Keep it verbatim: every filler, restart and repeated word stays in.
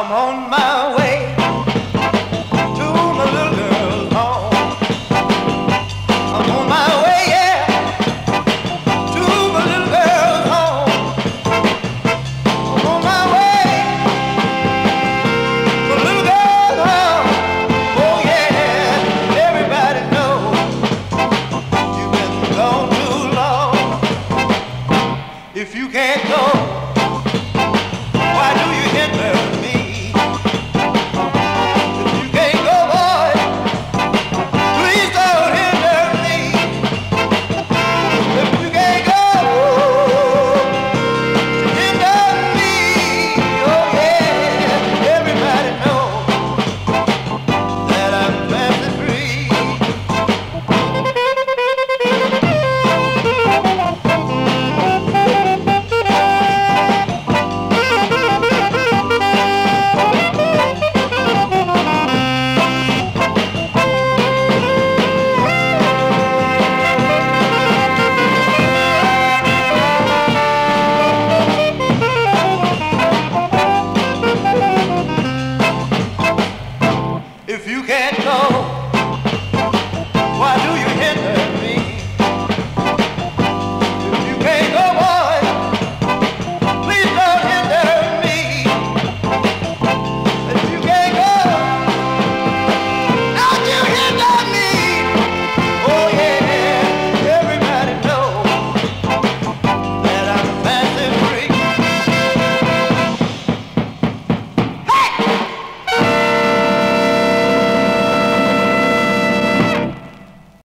I'm on my way.